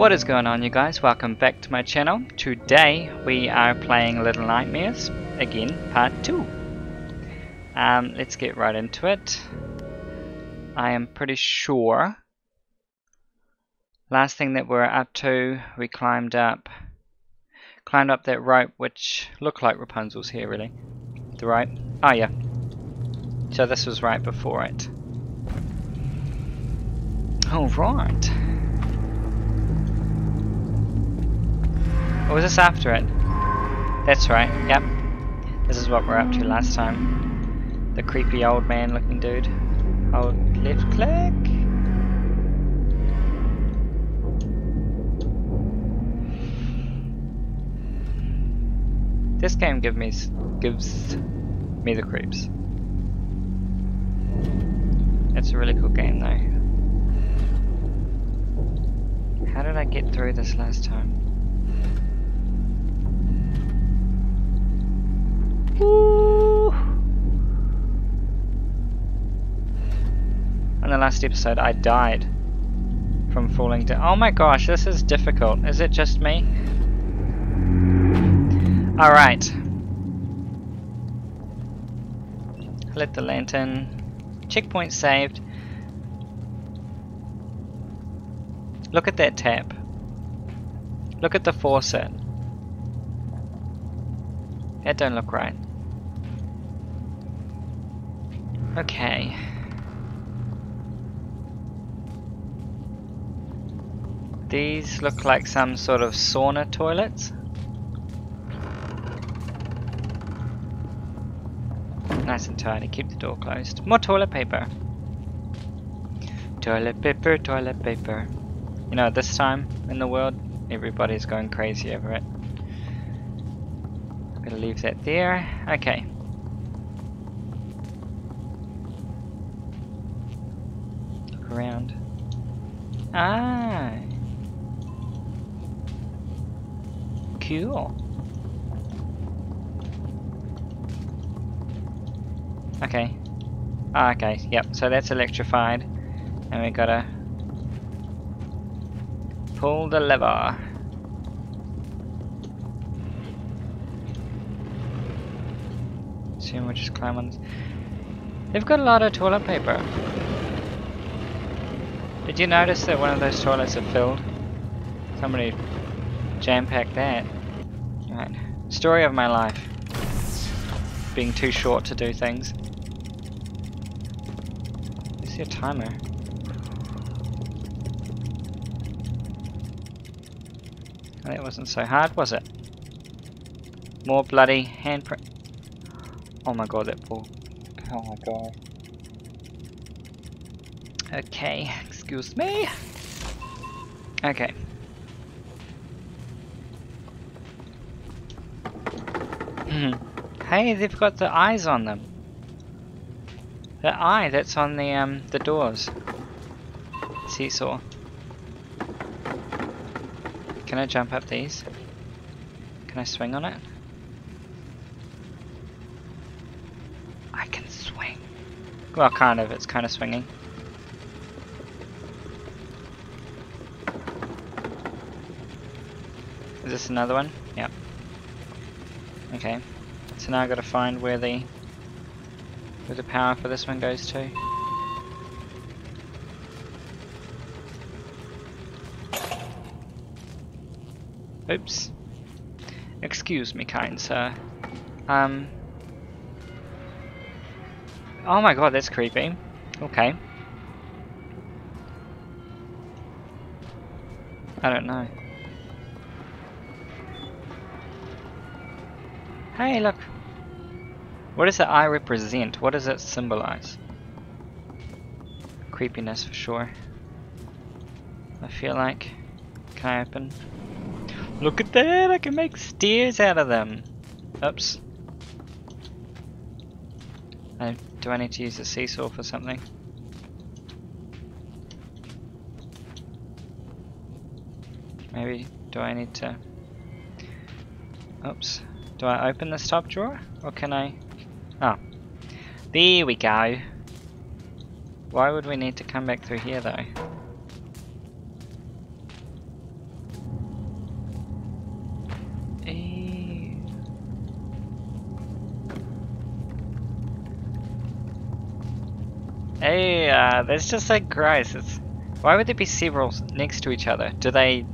What is going on, you guys? Welcome back to my channel. Today we are playing Little Nightmares again, part 2. Let's get right into it. I am pretty sure last thing that we're up to, we climbed up that rope which looked like Rapunzel's hair, really. The rope. Oh yeah. So this was right before it. Alright. Or was this after it? That's right, yep. This is what we're up to last time. The creepy old man looking dude. Hold left click. This game gives me the creeps. It's a really cool game though. How did I get through this last time? Woo. On the last episode I died from falling down. Oh my gosh, this is difficult. Is it just me? Alright. Lit the lantern. Checkpoint saved. Look at that tap. Look at the faucet. That don't look right. Okay. These look like some sort of sauna toilets. Nice and tidy, keep the door closed. More toilet paper. Toilet paper, toilet paper. You know, this time in the world, everybody's going crazy over it. I'm gonna leave that there. Okay. Look around. Ah. Cool. Okay. Okay, yep, so that's electrified. And we gotta pull the lever. We'll just climb on this. They've got a lot of toilet paper. Did you notice that one of those toilets are filled? Somebody jam-packed that. Right. Story of my life. Being too short to do things. I see a timer. Oh, that wasn't so hard, was it? More bloody handprint. Oh my god, that ball. Oh my god. Okay, excuse me. Okay. Hey, they've got the eyes on them. The eye that's on the doors. Seesaw. Can I jump up these? Can I swing on it? Well, kind of. It's kind of swinging. Is this another one? Yep. Okay. So now I've got to find where the power for this one goes to. Oops. Excuse me, kind sir. Oh my god, that's creepy. Okay. I don't know. Hey, look. What does the eye represent? What does it symbolize? Creepiness for sure. I feel like. Can I open? Look at that! I can make stairs out of them! Oops. Do I need to use a seesaw for something? Maybe, do I need to... Oops. Do I open this top drawer? Or can I... Oh. There we go. Why would we need to come back through here though? Hey, that's just like Christ. Why would there be several next to each other? Do they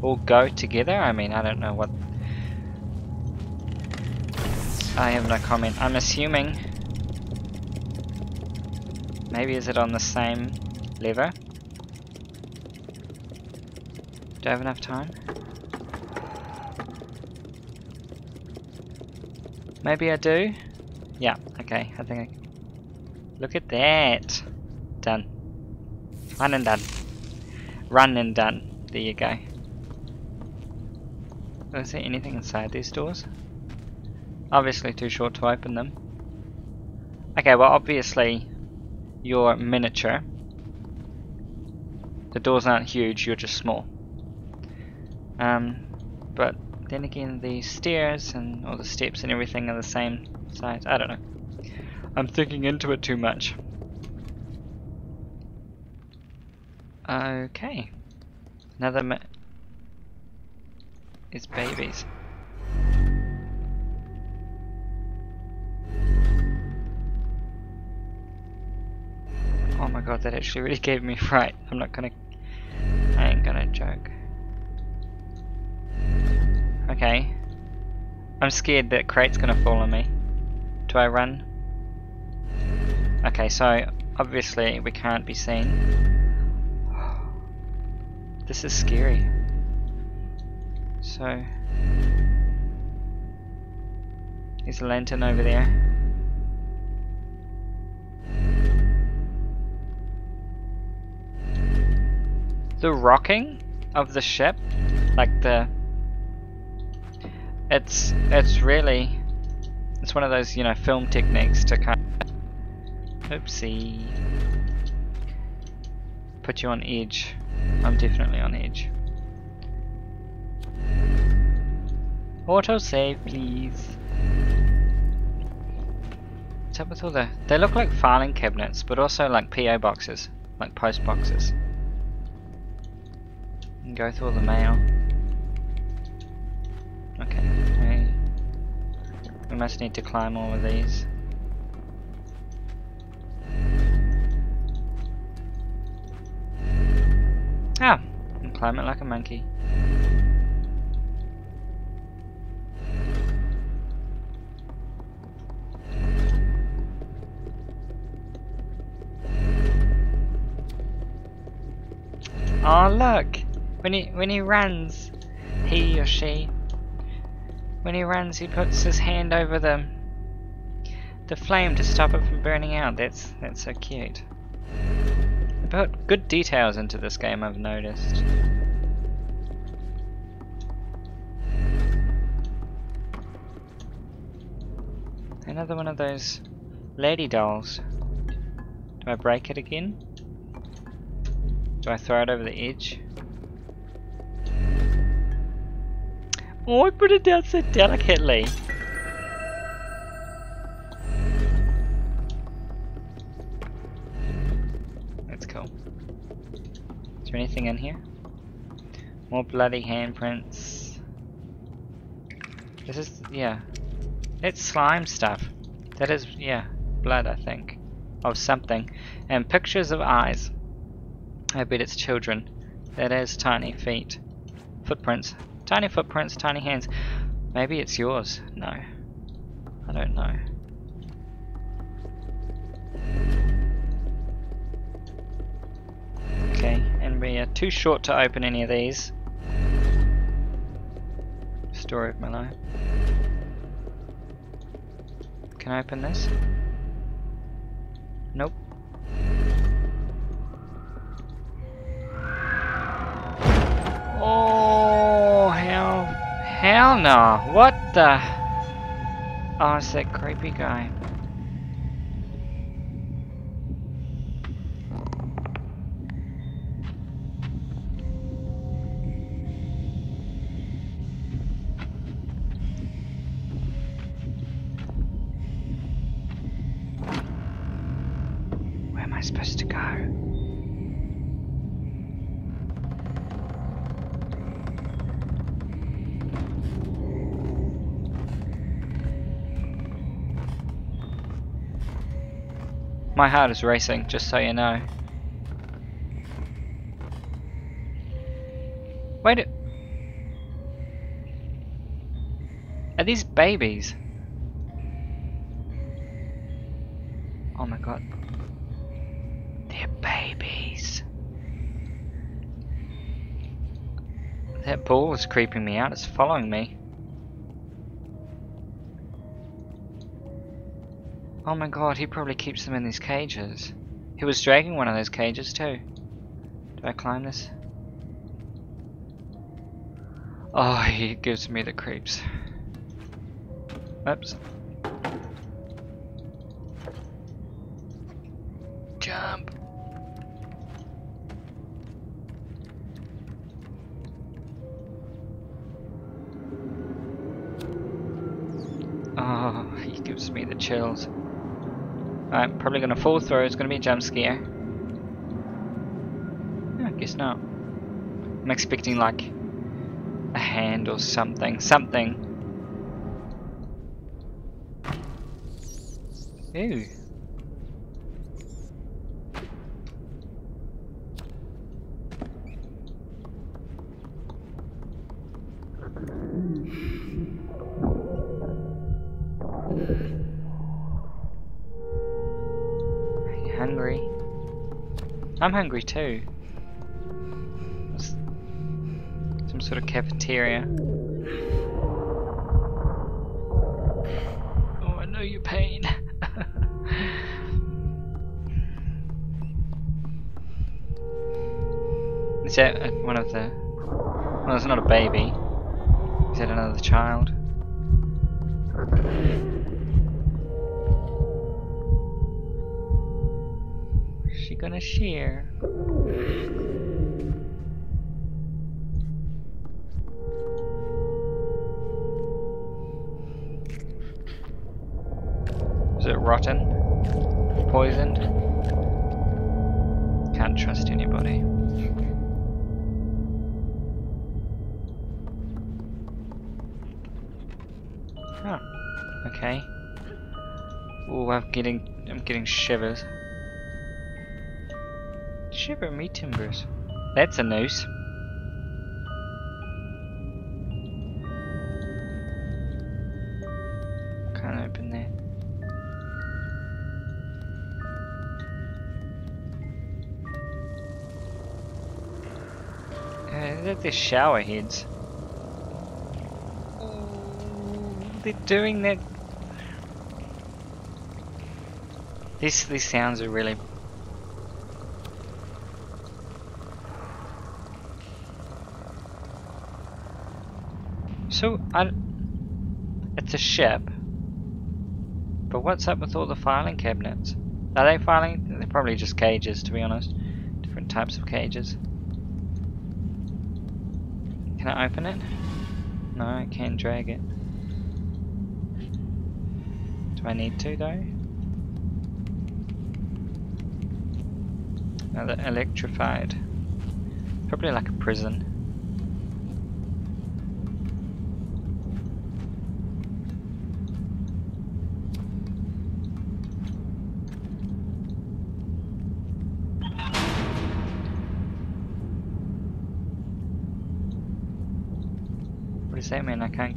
all go together? I mean, I don't know what... I have no comment. I'm assuming... Maybe is it on the same lever? Do I have enough time? Maybe I do? Yeah, okay, I think I... Look at that! Done. Run and done. Run and done. There you go. Is there anything inside these doors? Obviously too short to open them. Okay, well obviously you're miniature. The doors aren't huge, you're just small. But then again the stairs and all the steps and everything are the same size. I don't know. I'm thinking into it too much. Okay. Another is babies. Oh my god, that actually really gave me fright. I ain't gonna joke. Okay. I'm scared that crate's gonna fall on me. Do I run? Okay, so obviously we can't be seen. This is scary. So... There's a lantern over there. The rocking of the ship, like the... It's really... It's one of those, you know, film techniques to kind of... Oopsie. Put you on edge. I'm definitely on edge. Autosave, please. What's up with all the... They look like filing cabinets, but also like PO boxes. Like post boxes. And go through all the mail. Okay, we must need to climb all of these. Ah, and climb it like a monkey. Oh look! When he runs, he or she, when he runs, he puts his hand over the flame to stop it from burning out. That's so cute. They put good details into this game, I've noticed. Another one of those lady dolls. Do I break it again? Do I throw it over the edge? Oh, I put it down so delicately. That's cool. Is there anything in here? More bloody handprints. This is, yeah. That's slime stuff. That is, yeah, blood, I think. Of something. And pictures of eyes. I bet it's children. That is tiny feet. Footprints. Tiny footprints, tiny hands. Maybe it's yours. No. I don't know. Okay, and we are too short to open any of these. Story of my life. Can I open this? Nope. Oh, hell no. What the? Oh, it's that creepy guy. Where am I supposed to go? My heart is racing, just so you know. Wait, are these babies? Oh my god. They're babies. That ball is creeping me out, it's following me. Oh my god, he probably keeps them in these cages. He was dragging one of those cages too. Do I climb this? Oh, he gives me the creeps. Oops. Jump. Oh, he gives me the chills. I'm probably gonna fall through, it's gonna be a jump scare. No, I guess not. I'm expecting like a hand or something. Something. Ew. Are you hungry? I'm hungry too. Some sort of cafeteria. Oh, I know your pain. Is that one of the... Well, it's not a baby. Is that another child? Is she gonna shear? Is it rotten? Poisoned? Can't trust anybody. Huh. Okay. Oh, I'm getting shivers. Shiver me timbers. That's a noose. Can't open that. Look at the shower heads. They're doing that. These sounds are really. So it's a ship. But what's up with all the filing cabinets? Are they filing? They're probably just cages, to be honest. Different types of cages. Can I open it? No, I can't drag it. Do I need to though? Now they're electrified. Probably like a prison. What does that mean? I can't...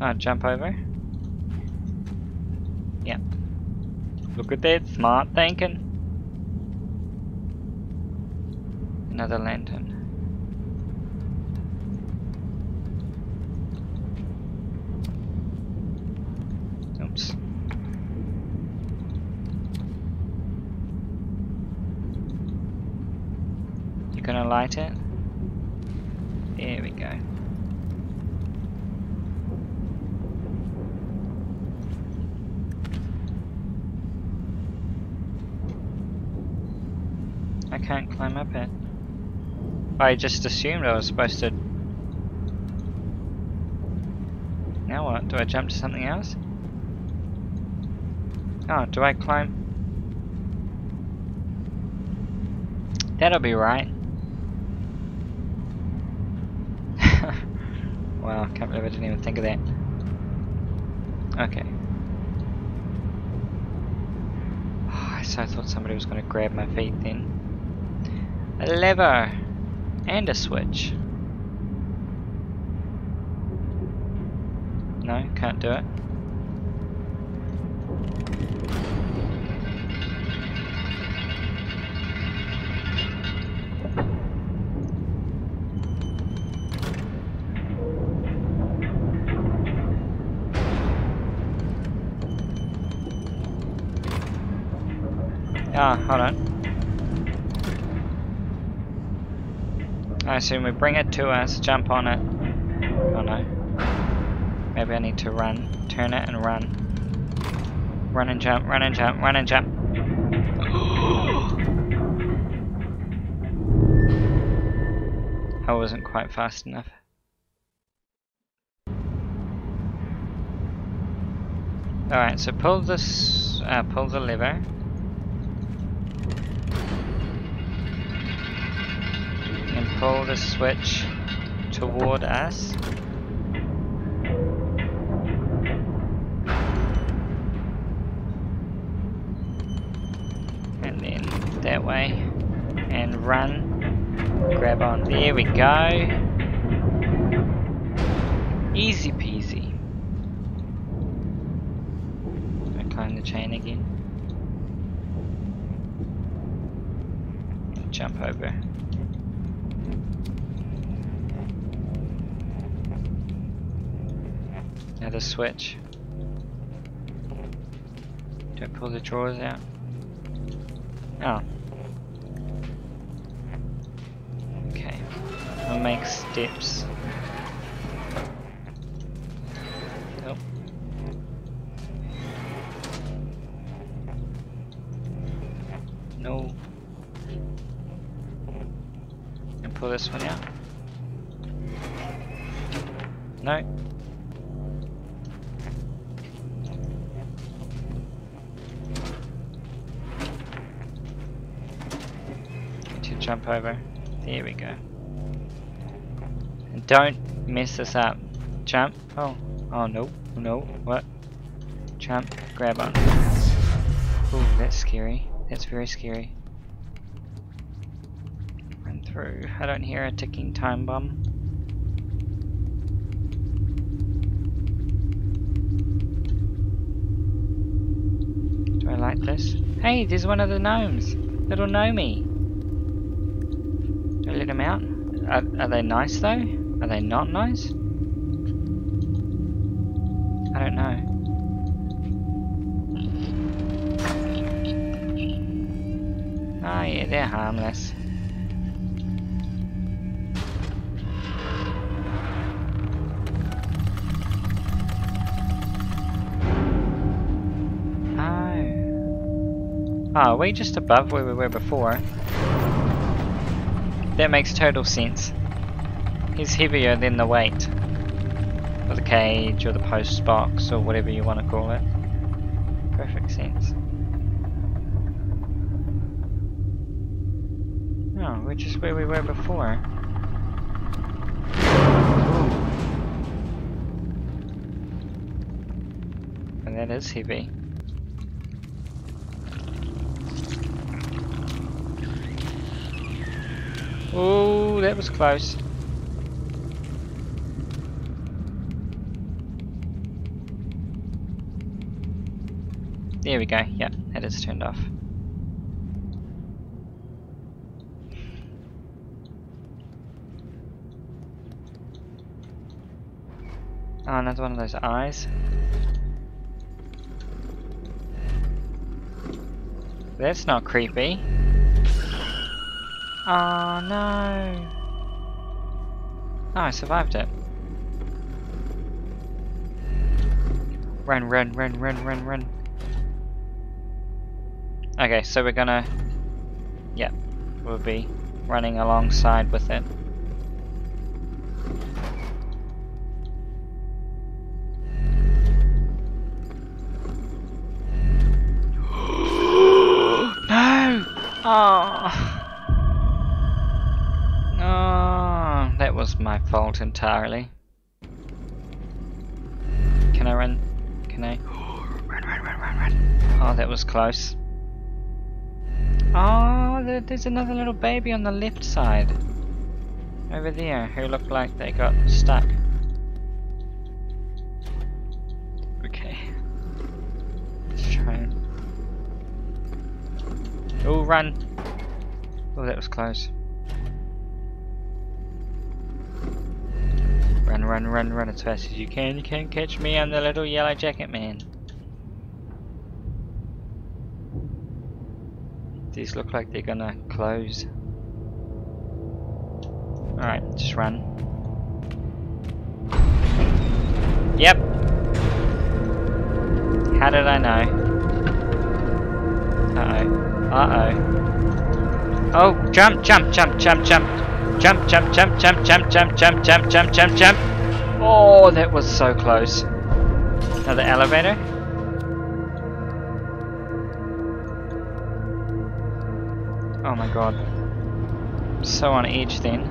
Oh, jump over? Yeah. Look at that smart thinking. Another lantern. Oops. You gonna light it? There we go. I can't climb up it. I just assumed I was supposed to... Now what? Do I jump to something else? Oh, do I climb? That'll be right. Wow, I can't believe I didn't even think of that. Okay. guess I thought somebody was going to grab my feet then. A lever! And a switch. No, can't do it. Ah, hold on. I assume we bring it to us, jump on it. Oh no. Maybe I need to run. Turn it and run. Run and jump, run and jump, run and jump. I wasn't quite fast enough. Alright, so pull this, pull the lever. And pull the switch toward us. And then that way. And run. Grab on. There we go. Easy peasy. I climb the chain again. And jump over. The switch. Do I pull the drawers out? Oh. Okay. I'll make steps. Nope. No. And pull this one out. No. Jump over. There we go. And don't mess this up. Jump. Oh. Oh no. No. What? Jump. Grab on. Oh, that's scary. That's very scary. Run through. I don't hear a ticking time bomb. Do I like this? Hey, there's one of the gnomes. Little gnomey. Let them out. Are they nice though? Are they not nice? I don't know. Ah, yeah, they're harmless. Oh. Oh, are we just above where we were before? That makes total sense. He's heavier than the weight. Or the cage, or the post box, or whatever you want to call it. Perfect sense. No, we're just where we were before. Ooh. And that is heavy. Oh, that was close. There we go. Yeah, that is turned off. Oh, another one of those eyes. That's not creepy. Oh no! Oh, I survived it. Run, run, run, run, run, run. Okay, so we're gonna... Yep, we'll be running alongside with it. No! Oh! Was my fault entirely. Can I run? Can I? Run, run, run, run, run. Oh, that was close. Oh, there's another little baby on the left side. Over there, who look like they got stuck. Okay. Let's try and... Oh, run! Oh, that was close. Run, run, run, run as fast as you can. You can't catch me, I'm the little yellow jacket man. These look like they're gonna close. Alright, just run. Yep! How did I know? Uh-oh. Uh-oh. Oh, jump, jump, jump, jump, jump! Jump, jump, jump, jump, jump, jump, jump, jump, jump, jump, jump. Oh, that was so close. Another elevator. Oh my god. I'm so on edge then.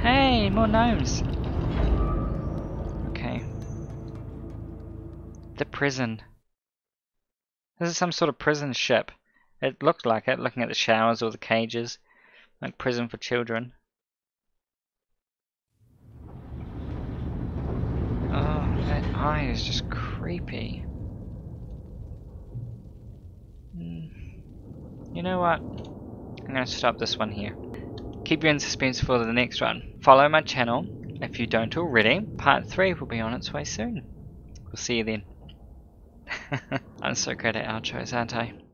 Hey, more gnomes. Okay. The prison. This is some sort of prison ship. It looked like it, looking at the showers or the cages. Like prison for children. Oh, that eye is just creepy. You know what? I'm going to stop this one here. Keep you in suspense for the next one. Follow my channel if you don't already. Part 3 will be on its way soon. We'll see you then. I'm so great at outros, aren't I?